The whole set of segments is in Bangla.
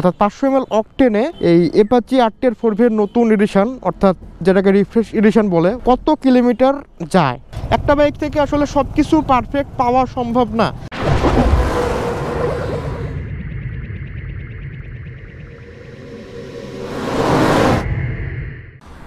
অর্থাৎ 500 ml অকটেনে এই অ্যাপাচি RTR 4v নতুন এডিশন, অর্থাৎ যেটাকে রিফ্রেশ এডিশন বলে, কত কিলোমিটার যায়। একটা বাইক থেকে আসলে সবকিছু পারফেক্ট পাওয়া সম্ভব না।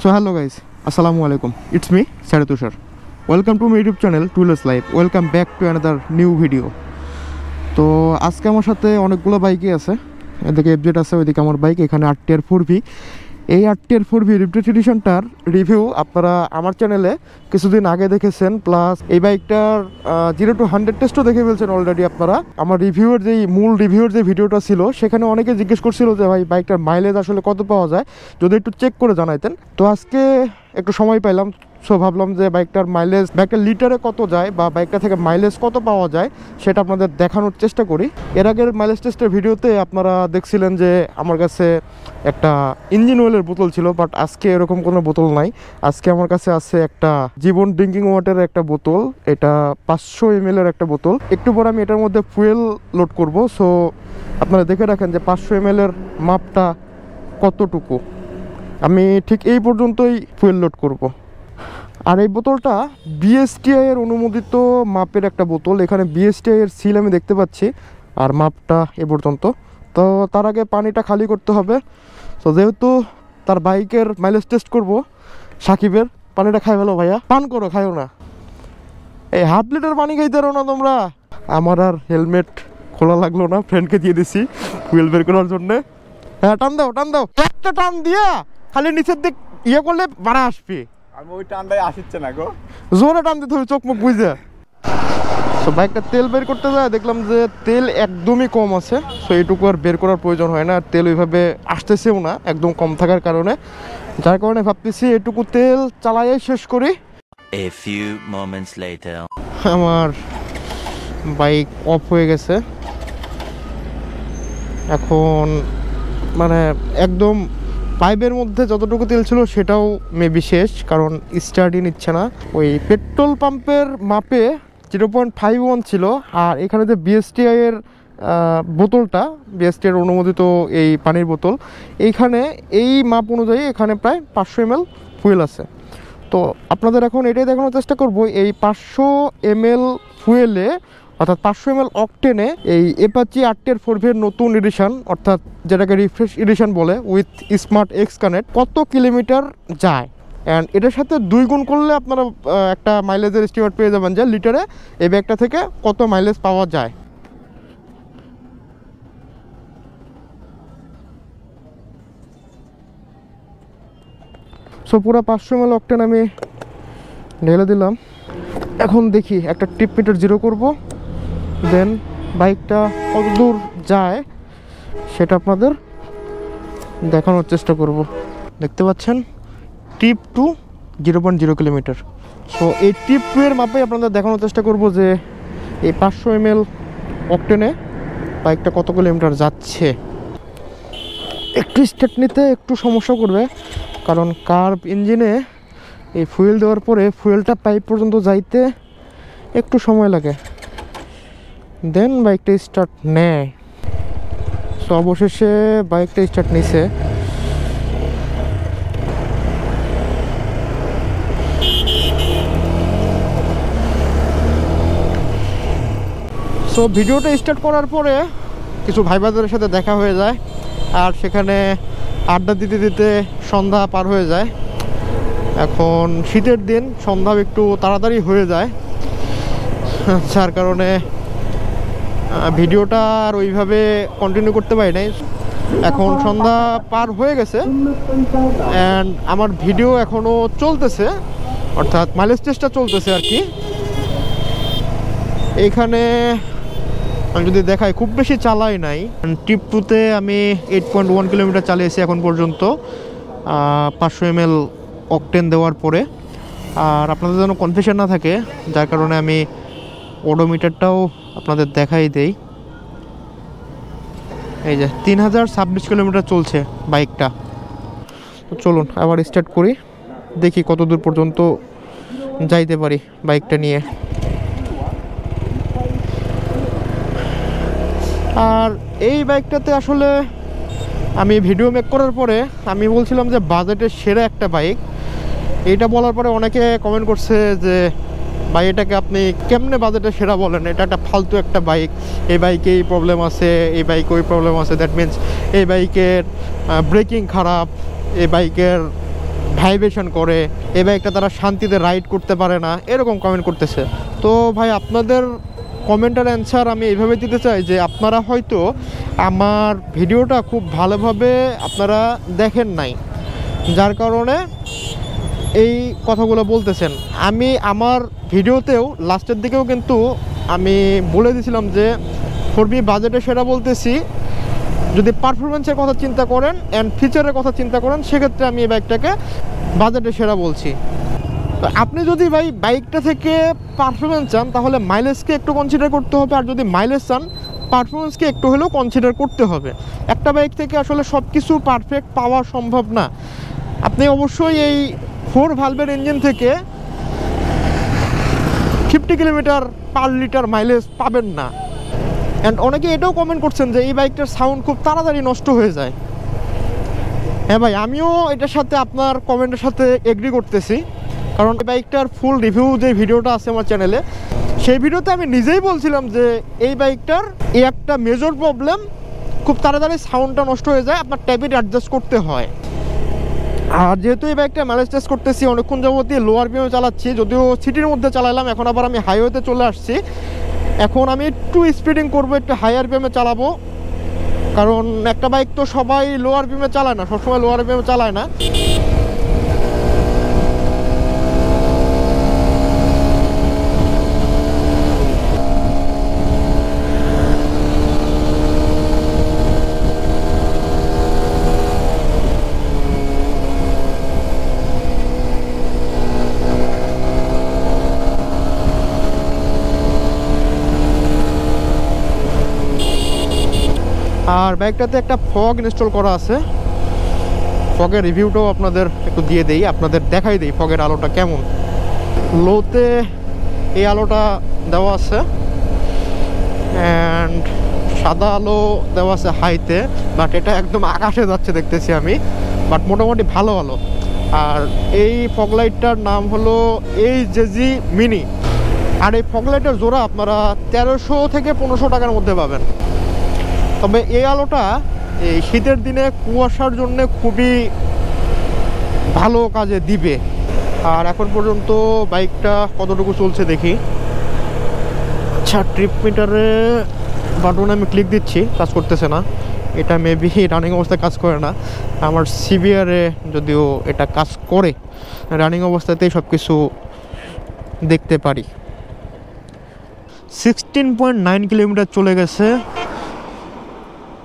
So hello guys, Assalamualaikum. It's me Saratusher. Welcome to my YouTube channel Toolers Life. Welcome back to another new video. তো আজকে আমার সাথে অনেকগুলো বাইকই আছে, এদিকে এফজেড আছে, ওইদিকে আমার বাইক, এখানে RTR 4v। এই RTR 4v রিফ্রেশ এডিশনটার রিভিউ আপনারা আমার চ্যানেলে কিছুদিন আগে দেখেছেন, প্লাস এই বাইকটার 0 to 100 টেস্টও দেখে ফেলছেন অলরেডি আপনারা। আমার রিভিউর যেই মূল রিভিউর যে ভিডিওটা ছিল সেখানে অনেকে জিজ্ঞেস করছিল যে ভাই বাইকটার মাইলেজ আসলে কত পাওয়া যায়, যদি একটু চেক করে জানাইতেন। তো আজকে একটু সময় পাইলাম, সো ভাবলাম যে বাইকটার মাইলেজ, বাইকটার লিটারে কত যায় বা বাইকটা থেকে মাইলেজ কত পাওয়া যায় সেটা আপনাদের দেখানোর চেষ্টা করি। এর আগের মাইলেজ টেস্টের ভিডিওতে আপনারা দেখছিলেন যে আমার কাছে একটা ইঞ্জিন অয়েলের বোতল ছিল, বাট আজকে এরকম কোনো বোতল নাই। আজকে আমার কাছে আছে একটা জীবন ড্রিঙ্কিং ওয়াটারের একটা বোতল, এটা 500 ml এর একটা বোতল। একটু পর আমি এটার মধ্যে ফুয়েল লোড করব, সো আপনারা দেখে রাখেন যে 500 ml এর মাপটা কতটুকু। আমি ঠিক এই পর্যন্তই ফুয়েল লোড করব। আর এই বোতলটা BSTI এর অনুমোদিত মাপের একটা বোতল, এখানে BSTI এর সিল আমি দেখতে পাচ্ছি, আর মাপটা এ পর্যন্ত। তো তার আগে পানিটা খালি করতে হবে। তো যেহেতু তার বাইকের মাইলেজ টেস্ট করব, সাকিবের পানিটা খাই ভালো ভাইয়া, পান করো, খাইও না, এই 1/2 লিটার পানি খাইতে পারো না তোমরা। আমার আর হেলমেট খোলা লাগলো না, ফ্রেন্ডকে দিয়ে দিছি ফুয়েল বের করার জন্যে। হ্যাঁ টান দাও, টান দাও, একটা টান দিয়া খালি নিচের দিক ইয়ে করলে বাড়া আসবে। আমি ওই টানটাই আসছে না গো, জোরে টান দিতে হবে চোখ মুখ বুঝে। তো বাইকটা তেল বের করতে যায়, দেখলাম যে তেল একদমই কম আছে, সো এইটুকু আর বের করার প্রয়োজন হয় না। আর তেল ওইভাবে আসতেছেও না একদম কম থাকার কারণে, যার কারণে ভাবতেছি এইটুকু তেল চালাইয়ে শেষ করি। A few moments later. আমার বাইক অফ হয়ে গেছে এখন, মানে একদম পাইপের মধ্যে যতটুকু তেল ছিল সেটাও মেবি শেষ, কারণ স্টার্টই নিচ্ছে না। ওই পেট্রোল পাম্পের মাপে 0.51 ছিল, আর এখানে যে BSTI এর বোতলটা, BSTI এর অনুমোদিত এই পানির বোতল, এইখানে এই মাপ অনুযায়ী এখানে প্রায় 500 ml ফুয়েল আছে। তো আপনাদের এখন এটাই দেখানোর চেষ্টা করব, এই 500 ml ফুয়েলে, অর্থাৎ 500 ml অকটেনে এই অ্যাপাচি RTR 4v নতুন এডিশন, অর্থাৎ যেটাকে রিফ্রেশ এডিশন বলে, উইথ স্মার্ট এক্স কানেক্ট, কত কিলোমিটার যায়। অ্যান্ড এটার সাথে 2 গুণ করলে আপনারা একটা মাইলেজের এস্টিমেট পেয়ে যাবেন যে লিটারে এই ব্যাগটা থেকে কত মাইলেজ পাওয়া যায়। সো পুরো 500 ml অকটেন আমি ঢেলে দিলাম। এখন দেখি একটা টিপ মিটার জিরো করবো, দেন বাইকটা কত দূর যায় সেটা আপনাদের দেখানোর চেষ্টা করব। দেখতে পাচ্ছেন টিপ 2 0.0 কিলোমিটার। সো এই টিপ 2 এর মাপে আপনাদের দেখানোর চেষ্টা করব যে এই 500 ml অকটেনে বাইকটা কত কিলোমিটার যাচ্ছে। একটু স্টেপ নিতে একটু সমস্যা করবে, কারণ কার্ভ ইঞ্জিনে এই ফুয়েল দেওয়ার পরে ফুয়েলটা পাইপ পর্যন্ত যাইতে একটু সময় লাগে, দেন বাইকটা স্টার্ট নেয়। সো অবশেষে বাইকটা স্টার্ট নিছে। সো ভিডিওটা স্টার্ট করার পরে কিছু ভাই বাজারের সাথে দেখা হয়ে যায়, আর সেখানে আড্ডা দিতে দিতে সন্ধ্যা পার হয়ে যায়। এখন শীতের দিন, সন্ধ্যাও একটু তাড়াতাড়ি হয়ে যায়, যার কারণে ভিডিওটা আর ওইভাবে কন্টিনিউ করতে পারি নাই। এখন সন্ধ্যা পার হয়ে গেছে অ্যান্ড আমার ভিডিও এখনও চলতেছে, অর্থাৎ মাইলেজ টেস্টটা চলতেছে আর কি। এইখানে আমি যদি দেখাই, খুব বেশি চালাই নাই। টিপ 2তে আমি 8.1 কিলোমিটার চালিয়েছি এখন পর্যন্ত, 500 ml অকটেন দেওয়ার পরে। আর আপনাদের যেন কনফিউশন না থাকে, যার কারণে আমি ওডোমিটারটাও আপনাদের দেখাই দেই। এই যে 3026 কিলোমিটার চলছে বাইকটা। তো চলুন আবার স্টার্ট করি, দেখি কত দূর পর্যন্ত যাইতে পারি বাইকটা নিয়ে। আর এই বাইকটাতে আসলে আমি ভিডিও মেক করার পরে আমি বলছিলাম যে বাজেটের সেরা একটা বাইক, এটা বলার পরে অনেকে কমেন্ট করছে যে ভাই এটাকে আপনি কেমনে বাজেটে সেরা বলেন, এটা একটা ফালতু একটা বাইক, এই বাইকে এই প্রবলেম আছে, এই বাইকে ওই প্রবলেম আছে, দ্যাট মিনস এই বাইকের ব্রেকিং খারাপ, এই বাইকের ভাইব্রেশন করে, এই বাইকটা তারা শান্তিতে রাইড করতে পারে না, এরকম কমেন্ট করতেছে। তো ভাই আপনাদের কমেন্টের অ্যান্সার আমি এইভাবে দিতে চাই যে আপনারা হয়তো আমার ভিডিওটা খুব ভালোভাবে আপনারা দেখেন নাই, যার কারণে এই কথাগুলো বলতেছেন। আমি আমার ভিডিওতেও লাস্টের দিকেও কিন্তু আমি বলে দিয়েছিলাম যে 4v বাজেটে সেরা বলতেছি, যদি পারফরমেন্সের কথা চিন্তা করেন অ্যান্ড ফিচারের কথা চিন্তা করেন সেক্ষেত্রে আমি এই বাইকটাকে বাজেটে সেরা বলছি। তো আপনি যদি ভাই বাইকটা থেকে পারফরমেন্স চান তাহলে মাইলেজকে একটু কনসিডার করতে হবে, আর যদি মাইলেজ চান পারফরমেন্সকে একটু হলেও কনসিডার করতে হবে। একটা বাইক থেকে আসলে সব কিছু পারফেক্ট পাওয়া সম্ভব না। আপনি অবশ্যই এই 4 ভালভের ইঞ্জিন থেকে 50 কিলোমিটার/লিটার মাইলেজ পাবেন না। অ্যান্ড অনেকে এটাও কমেন্ট করছেন যে এই বাইকটার সাউন্ড খুব তাড়াতাড়ি নষ্ট হয়ে যায়। হ্যাঁ ভাই, আমিও এটার সাথে আপনার কমেন্টের সাথে এগ্রি করতেছি, কারণ এই বাইকটার ফুল রিভিউ যে ভিডিওটা আছে আমার চ্যানেলে, সেই ভিডিওতে আমি নিজেই বলছিলাম যে এই বাইকটার এই একটা মেজর প্রবলেম, খুব তাড়াতাড়ি সাউন্ডটা নষ্ট হয়ে যায়, আপনার ট্যাপিট অ্যাডজাস্ট করতে হয়। আর যেহেতু এই বাইকটা মাইলেজ টেস্ট করতেছি অনেকক্ষণ যাবতীয় লোয়ার বিমে চালাচ্ছি, যদিও সিটির মধ্যে চালাইলাম, এখন আবার আমি হাইওয়েতে চলে আসছি, এখন আমি একটু স্পিডিং করবো, একটু হায়ার বিমে চালাবো, কারণ একটা বাইক তো সবাই লোয়ার বিমে চালায় না, সবসময় লোয়ার বিমে চালায় না। আর বাইকটাতে একটা ফগ ইনস্টল করা আছে, ফগের রিভিউটাও আপনাদের একটু দিয়ে দেই, আপনাদের দেখাই দেই ফগের আলোটা কেমন। লোতে এই আলোটা দেওয়া আছে অ্যান্ড সাদা আলো দেওয়া আছে হাইতে, বাট এটা একদম আকাশে যাচ্ছে দেখতেছি আমি, বাট মোটামুটি ভালো আলো। আর এই ফগ লাইটটার নাম হলো এইচজেজি মিনি, আর এই ফগ লাইটের জোড়া আপনারা 1300 থেকে 1500 টাকার মধ্যে পাবেন। তবে এই আলোটা এই শীতের দিনে কুয়াশার জন্য খুবই ভালো কাজে দিবে। আর এখন পর্যন্ত বাইকটা কতটুকু চলছে দেখি। আচ্ছা, ট্রিপ মিটারে বাটনে আমি ক্লিক দিচ্ছি, কাজ করতেছে না, এটা মেবি রানিং অবস্থায় কাজ করে না। আমার সিভিআরে যদিও এটা কাজ করে, রানিং অবস্থাতেই সব কিছু দেখতে পারি। 16.9 কিলোমিটার চলে গেছে।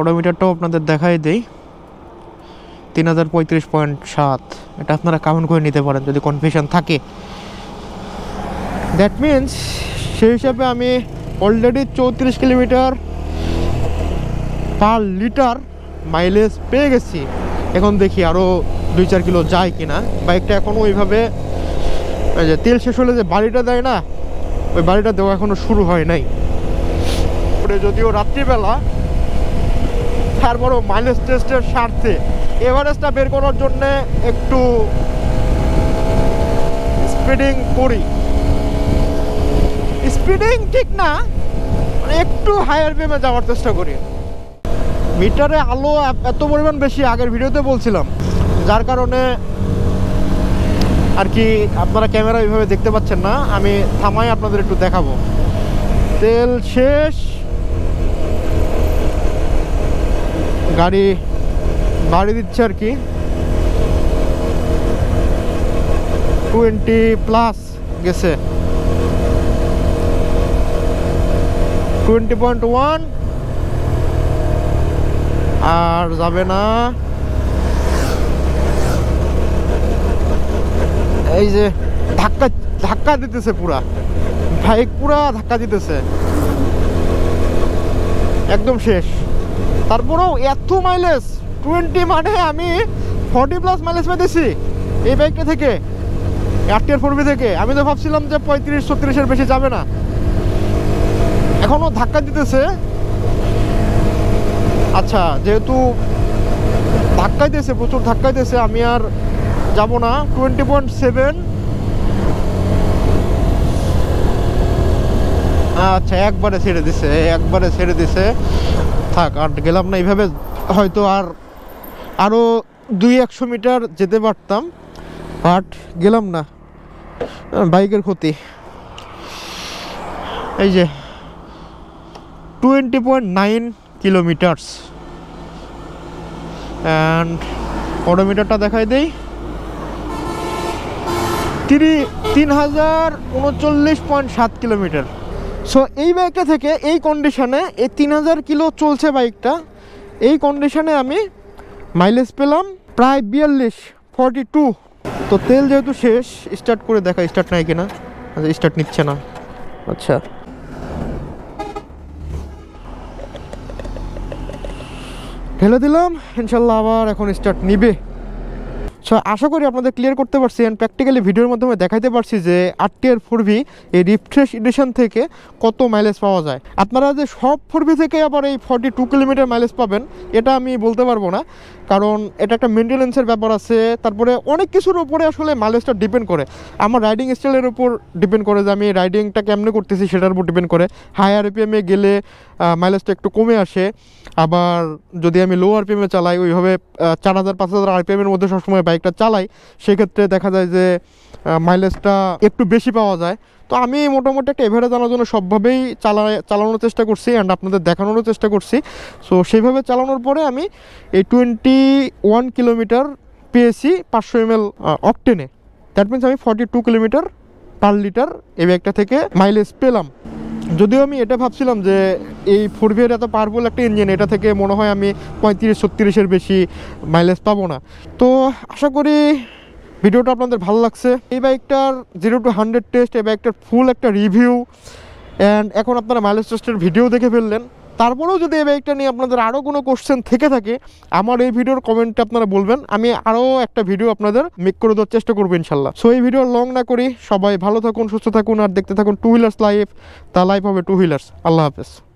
অডোমিটারটাও আপনাদের দেখাই দেই, 3035.7, এটা আপনারা কাউন্ট করে নিতে পারেন যদি কনফিউশন থাকে। দ্যাট মিনস সেই হিসাবে আমি অলরেডি 34 কিলোমিটার/লিটার মাইলেজ পেয়ে গেছি। এখন দেখি আরও 2-4 কিলো যায় কিনা। বাইকটা এখনও ওইভাবে যে তেল শেষ হলে যে বাড়িটা দেয় না, ওই বাড়িটা দেওয়া এখনও শুরু হয় নাই, যদিও রাত্রিবেলা। তারপরও মাইলেজ টেস্টের স্বার্থে এভারেজটা বের করার জন্যে একটু স্পিডিং করি, স্পিডিং ঠিক না, একটু হায়ার বেমে যাওয়ার চেষ্টা করি। মিটারে আলো এত পরিমাণ বেশি আগের ভিডিওতে বলছিলাম, যার কারণে আর কি আপনারা ক্যামেরা এইভাবে দেখতে পাচ্ছেন না। আমি থামাই, আপনাদের একটু দেখাবো। তেল শেষ, গাড়ি বাড়ি দিচ্ছে আর কি, 20+ গেছে, 20.1 আর যাবে না। এই যে ধাক্কা ধাক্কা দিতেছে, পুরা বাইক পুরা ধাক্কা দিতেছে, একদম শেষ। তারপরেও এত মাইলেজ 20, মানে আমি 40+ মাইলেজ পেয়েছি এই বাইকটা থেকে, RTR 4v থেকে। আমি তো ভাবছিলাম যে 35-36-এর বেশি যাবে না, এখনও ধাক্কা দিতেছে। আচ্ছা, যেহেতু ধাক্কাইতেছে, প্রচুর ধাক্কাইতেছে। আমি আর যাব না। 20.7 আচ্ছা, একবারে ছেড়ে দিছে, একবারে ছেড়ে দিছে। থাক, আর গেলাম না। এইভাবে হয়তো আরও 200-100 মিটার যেতে পারতাম, বাট গেলাম না, বাইকের ক্ষতি। এই যে 20.9 কিলোমিটার্স। অ্যান্ড ওডোমিটারটা দেখাই দেই, 3039.7 কিলোমিটার। সো এই বাইকটা থেকে এই কন্ডিশনে এই 3000 কিলো চলছে বাইকটা। এই কন্ডিশনে আমি মাইলেজ পেলাম প্রায় 42। তো তেল যেহেতু শেষ, স্টার্ট করে দেখা স্টার্ট নাই কিনা। আচ্ছা, স্টার্ট নিচ্ছে না। আচ্ছা, ঢেলে দিলাম, ইনশাল্লাহ আবার এখন স্টার্ট নিবে। সো আশা করি আপনাদের ক্লিয়ার করতে পারছি, অ্যান্ড প্র্যাকটিক্যালি ভিডিওর মাধ্যমে দেখাইতে পারছি যে RTR 4v এই রিফ্রেশ এডিশন থেকে কত মাইলেজ পাওয়া যায়। আপনারা যে সব 4v থেকে আবার এই 42 কিলোমিটার মাইলেজ পাবেন, এটা আমি বলতে পারবো না, কারণ এটা একটা মেনটেন্যান্সের ব্যাপার আছে। তারপরে অনেক কিছুর উপরে আসলে মাইলেজটা ডিপেন্ড করে, আমার রাইডিং স্টাইলের উপর ডিপেন্ড করে, যে আমি রাইডিংটা কেমনে করতেছি সেটার উপর ডিপেন্ড করে। হাই RPM এ গেলে মাইলেজটা একটু কমে আসে, আবার যদি আমি লো RPM এ চালাই, ওইভাবে 4000-5000 RPM এর মধ্যে সবসময় বাইকটা চালাই, সেক্ষেত্রে দেখা যায় যে মাইলেজটা একটু বেশি পাওয়া যায়। তো আমি মোটামুটি একটা এভারেজ আনার জন্য সবভাবেই চালানোর চেষ্টা করছি, অ্যান্ড আপনাদের দেখানোরও চেষ্টা করছি। সো সেইভাবে চালানোর পরে আমি এই 21 কিলোমিটার পেয়েছি 500 ml অকটেনে। দ্যাট মিনস আমি 42 কিলোমিটার/লিটার এই ব্যাগটা থেকে মাইলেজ পেলাম। যদিও আমি এটা ভাবছিলাম যে এই 4v এত পাওয়ারফুল একটা ইঞ্জিন, এটা থেকে মনে হয় আমি 35-36-এর বেশি মাইলেজ পাবো না। তো আশা করি ভিডিওটা আপনাদের ভালো লাগছে। এই বাইকটার 0-100 টেস্ট, এই বাইকটার ফুল একটা রিভিউ, অ্যান্ড এখন আপনারা মাইলেজ টেস্টের ভিডিও দেখে ফেললেন। তারপরেও যদি এই বাইকটা নিয়ে আপনাদের আরও কোনো কোশ্চেন থেকে থাকে, আমার এই ভিডিওর কমেন্টে আপনারা বলবেন, আমি আরও একটা ভিডিও আপনাদের মেক করে দেওয়ার চেষ্টা করবো ইনশাল্লাহ। সো এই ভিডিও লং না করি, সবাই ভালো থাকুন, সুস্থ থাকুন, আর দেখতে থাকুন two wheelers life, the life হবে টু হুইলার্স। আল্লাহ হাফেজ।